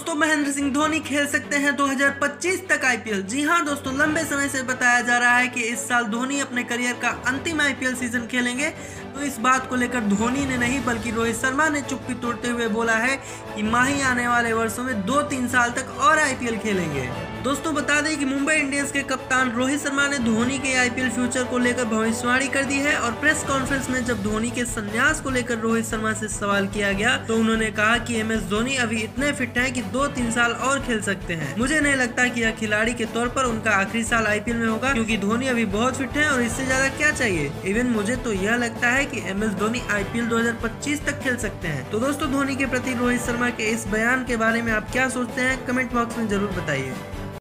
दोस्तों महेंद्र सिंह धोनी खेल सकते हैं 2025 तक आईपीएल। जी हां दोस्तों, लंबे समय से बताया जा रहा है कि इस साल धोनी अपने करियर का अंतिम आईपीएल सीजन खेलेंगे। तो इस बात को लेकर धोनी ने नहीं बल्कि रोहित शर्मा ने चुप्पी तोड़ते हुए बोला है कि माही आने वाले वर्षों में 2-3 साल तक और आईपीएल खेलेंगे। दोस्तों बता दें कि मुंबई इंडियंस के कप्तान रोहित शर्मा ने धोनी के आईपीएल फ्यूचर को लेकर भविष्यवाणी कर दी है। और प्रेस कॉन्फ्रेंस में जब धोनी के संन्यास को लेकर रोहित शर्मा से सवाल किया गया तो उन्होंने कहा कि MS धोनी अभी इतने फिट हैं कि 2-3 साल और खेल सकते हैं। मुझे नहीं लगता कि यह खिलाड़ी के तौर पर उनका आखिरी साल आईपीएल में होगा, क्योंकि धोनी अभी बहुत फिट है और इससे ज्यादा क्या चाहिए। इवन मुझे तो यह लगता है कि MS धोनी आईपीएल 2025 तक खेल सकते हैं। तो दोस्तों धोनी के प्रति रोहित शर्मा के इस बयान के बारे में आप क्या सोचते हैं, कमेंट बॉक्स में जरूर बताइए।